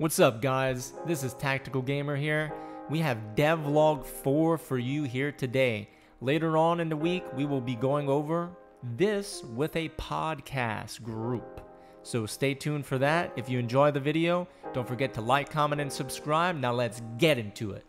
What's up guys, this is Tactical Gamer here. We have Devlog 4 for you here today. Later on in the week, we will be going over this with a podcast group. So stay tuned for that. If you enjoy the video, don't forget to like, comment, and subscribe. Now let's get into it.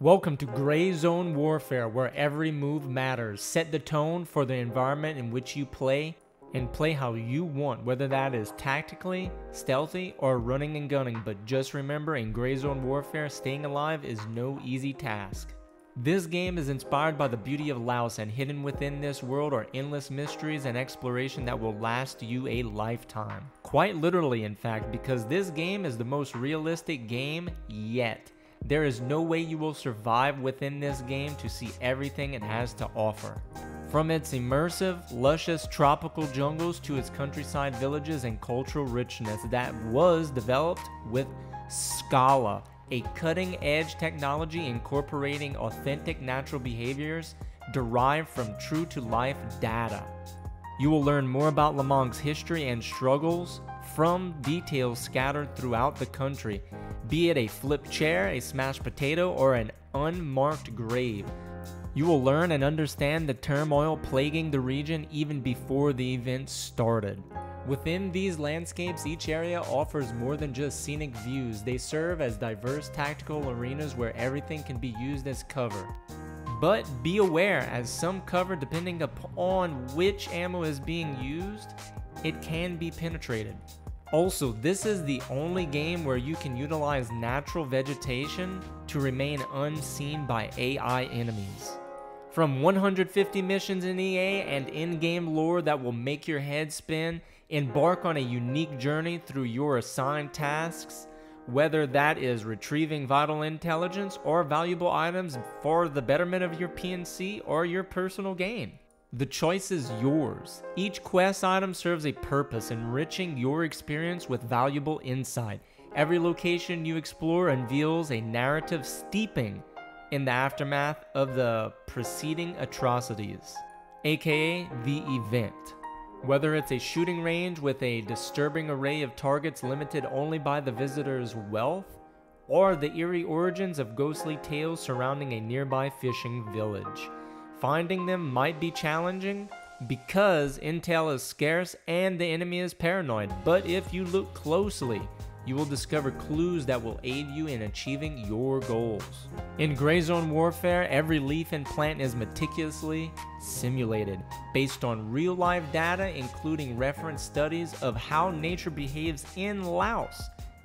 Welcome to Gray Zone Warfare, where every move matters. Set the tone for the environment in which you play and play how you want, whether that is tactically, stealthy, or running and gunning. But just remember, in Gray Zone Warfare, staying alive is no easy task. This game is inspired by the beauty of Laos, and hidden within this world are endless mysteries and exploration that will last you a lifetime. Quite literally, in fact, because this game is the most realistic game yet. There is no way you will survive within this game to see everything it has to offer. From its immersive, luscious tropical jungles to its countryside villages and cultural richness that was developed with Scala, a cutting-edge technology incorporating authentic natural behaviors derived from true-to-life data. You will learn more about Lamang's history and struggles from details scattered throughout the country, be it a flipped chair, a smashed potato, or an unmarked grave. You will learn and understand the turmoil plaguing the region even before the event started. Within these landscapes, each area offers more than just scenic views. They serve as diverse tactical arenas where everything can be used as cover. But be aware, as some cover, depending upon which ammo is being used, it can be penetrated. Also, this is the only game where you can utilize natural vegetation to remain unseen by AI enemies. From 150 missions in EA and in-game lore that will make your head spin, embark on a unique journey through your assigned tasks, whether that is retrieving vital intelligence or valuable items for the betterment of your PNC or your personal gain. The choice is yours. Each quest item serves a purpose, enriching your experience with valuable insight. Every location you explore unveils a narrative steeping in the aftermath of the preceding atrocities, aka the event. Whether it's a shooting range with a disturbing array of targets limited only by the visitor's wealth, or the eerie origins of ghostly tales surrounding a nearby fishing village. Finding them might be challenging because intel is scarce and the enemy is paranoid, but if you look closely, you will discover clues that will aid you in achieving your goals. In Gray Zone Warfare, every leaf and plant is meticulously simulated based on real-life data, including reference studies of how nature behaves in Laos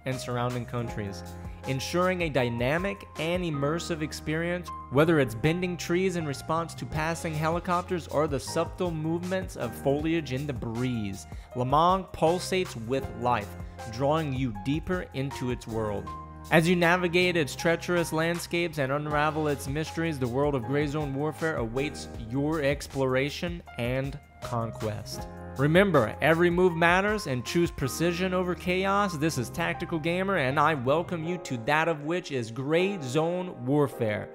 and surrounding countries, ensuring a dynamic and immersive experience, whether it's bending trees in response to passing helicopters or the subtle movements of foliage in the breeze. Lamang pulsates with life, drawing you deeper into its world. As you navigate its treacherous landscapes and unravel its mysteries, the world of Gray Zone Warfare awaits your exploration and conquest. Remember, every move matters, and choose precision over chaos. This is Tactical Gamer, and I welcome you to that of which is Gray Zone Warfare.